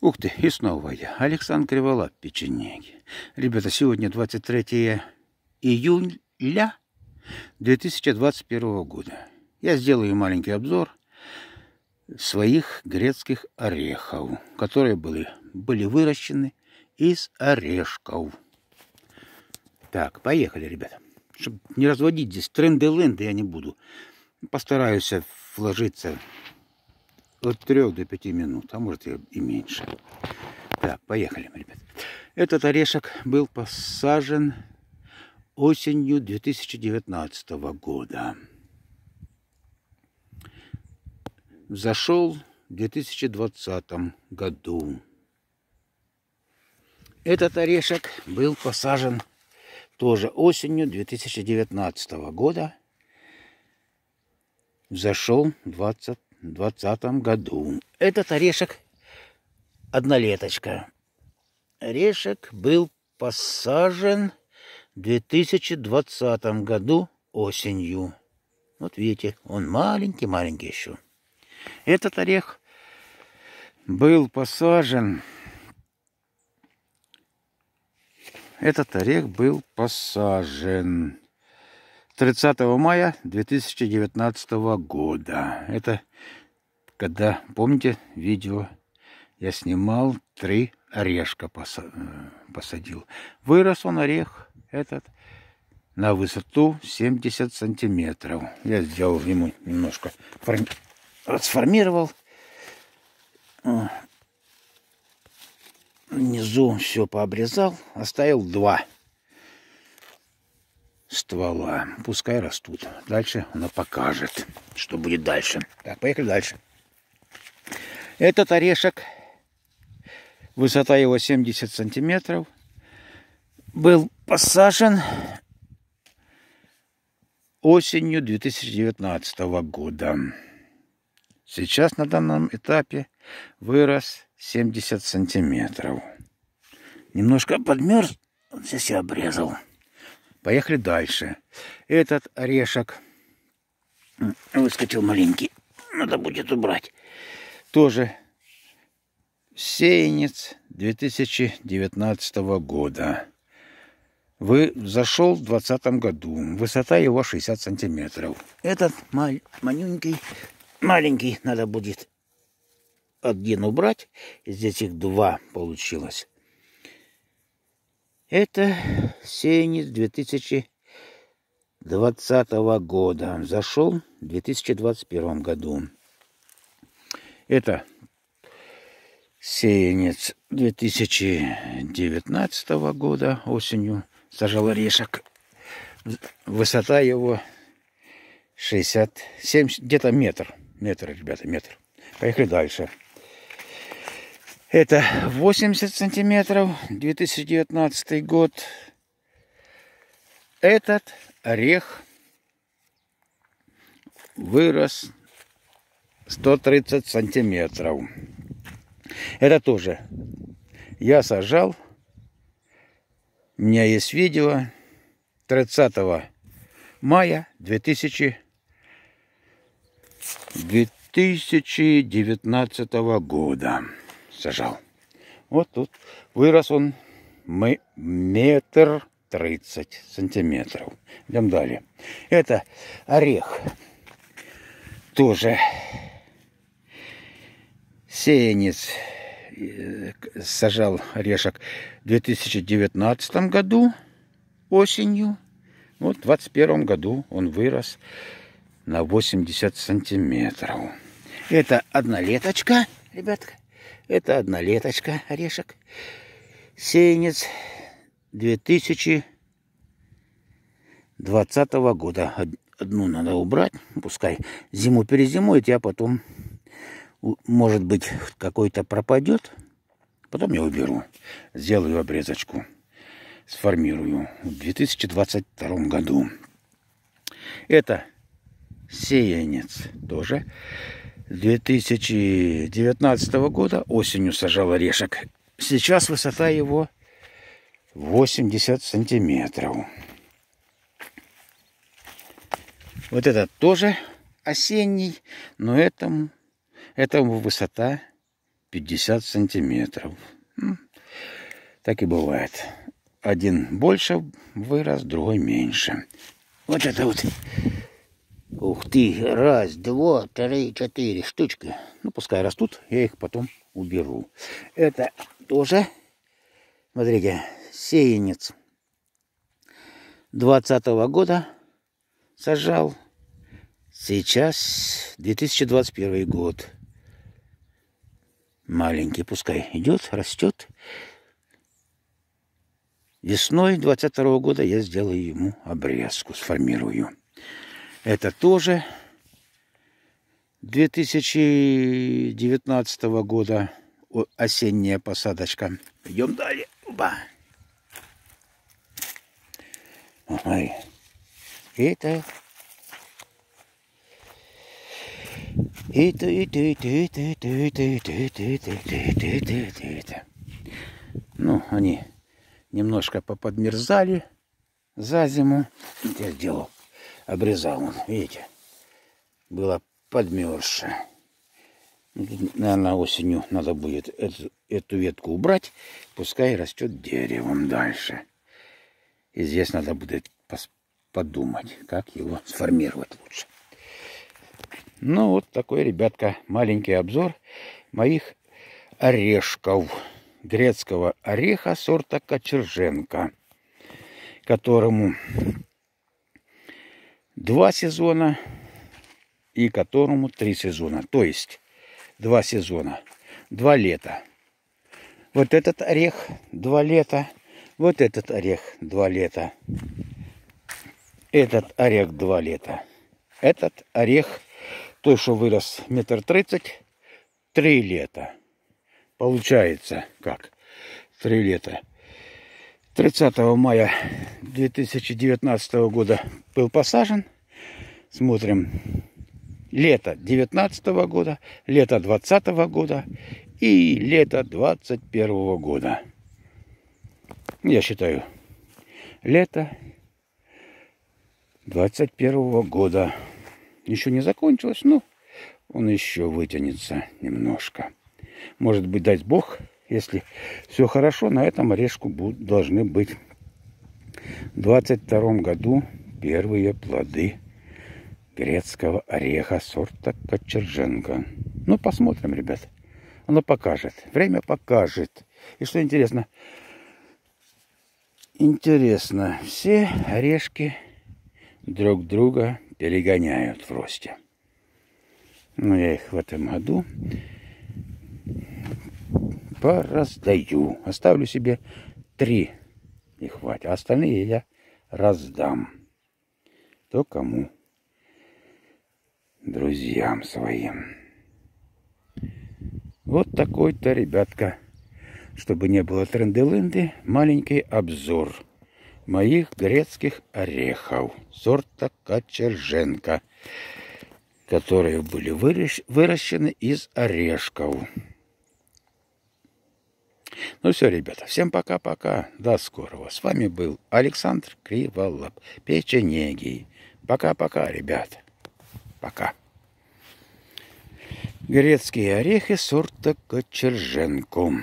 Ух ты, и снова я. Александр Криволап, печенеги. Ребята, сегодня 23 июля 2021 года. Я сделаю маленький обзор своих грецких орехов, которые были выращены из орешков. Так, поехали, ребята. Чтобы не разводить здесь тренды-ленды, я не буду. Постараюсь вложиться от 3 до 5 минут, а может и меньше. Так, поехали, ребят. Этот орешек был посажен осенью 2019 года. Зашел в 2020 году. Этот орешек был посажен тоже осенью 2019 года. Зашел в 2020 году. Этот орешек однолеточка. Орешек был посажен в 2020 году осенью. Вот видите, он маленький-маленький еще. Этот орех был посажен. Этот орех был посажен 30 мая 2019 года. Это когда, помните, видео я снимал, 3 орешка посадил. Вырос он, орех этот, на высоту 70 сантиметров. Я сделал ему немножко, расформировал. Внизу все пообрезал, оставил 2 ствола. Пускай растут. Дальше она покажет, что будет дальше. Так, поехали дальше. Этот орешек, высота его 70 сантиметров, был посажен осенью 2019 года. Сейчас на данном этапе вырос 70 сантиметров. Немножко подмерз, здесь я обрезал. Поехали дальше. Этот орешек выскочил маленький. Надо будет убрать. Тоже сеянец 2019 года. Зашел в 2020 году. Высота его 60 сантиметров. Этот маленький надо будет один убрать. Здесь их 2 получилось. Это сеянец 2020 года. Зашел в 2021 году. Это сеянец 2019 года. Осенью сажал орешек. Высота его 60-70, где-то метр. Метр, ребята, метр. Поехали дальше. Это 80 сантиметров, 2019 год. Этот орех вырос 130 сантиметров. Это тоже я сажал. У меня есть видео 30 мая 2019 года. Сажал. Вот тут вырос он 1,30 метра. Идем далее. Это орех. Тоже сеянец. Сажал орешек в 2019 году осенью. Вот в 2021 году он вырос на 80 сантиметров. Это однолеточка, ребятка. Это однолеточка орешек. Сеянец 2020 года. Одну надо убрать. Пускай зиму перезимует, я потом, может быть, какой-то пропадет. Потом я уберу. Сделаю обрезочку. Сформирую. В 2022 году. Это сеянец тоже 2019 года. Осенью сажал орешек. Сейчас высота его 80 сантиметров. Вот этот тоже осенний, но этому высота 50 сантиметров. Так и бывает. Один больше вырос, другой меньше. Вот это вот. Ух ты, раз, два, три, четыре штучки. Ну, пускай растут, я их потом уберу. Это тоже, смотрите, сеянец 20-го года сажал. Сейчас 2021 год. Маленький, пускай идет, растет. Весной 2022 года я сделаю ему обрезку, сформирую. Это тоже 2019 года осенняя посадочка. Идем далее. Опа. Ага. Это. Ну, они немножко поподмерзали за зиму. Я сделал, обрезал он, видите, было подмерзше. Наверное, осенью надо будет эту ветку убрать, пускай растет деревом дальше. И здесь надо будет подумать, как его сформировать лучше. Ну, вот такой, ребятка, маленький обзор моих орешков. Грецкого ореха сорта Кочерженко, которому 2 сезона и которому 3 сезона. То есть 2 сезона, 2 лета. Вот этот орех 2 лета, вот этот орех 2 лета, этот орех 2 лета, этот орех, то, что вырос 1,30 м, 3 лета. Получается, как 3 лета. 30 мая 2019 года был посажен. Смотрим. Лето 2019 года, лето 2020 года и лето 2021 года. Я считаю, лето 2021 года. Еще не закончилось, но он еще вытянется немножко. Может быть, дай бог, если все хорошо, на этом орешку должны быть в 2022 году первые плоды грецкого ореха сорта Кочерженко. Ну, посмотрим, ребят. Оно покажет. Время покажет. И что интересно? Интересно, все орешки друг друга перегоняют в росте. Но я их в этом году пораздаю. Оставлю себе 3. И хватит. А остальные я раздам. То кому? Друзьям своим. Вот такой-то, ребятка. Чтобы не было тренды-лынды, маленький обзор моих грецких орехов сорта Кочерженко, которые были выращены из орешков. Ну все, ребята, всем пока-пока, до скорого. С вами был Александр Криволап, печенегий. Пока-пока, ребят. Пока. Грецкие орехи сорта Кочерженко.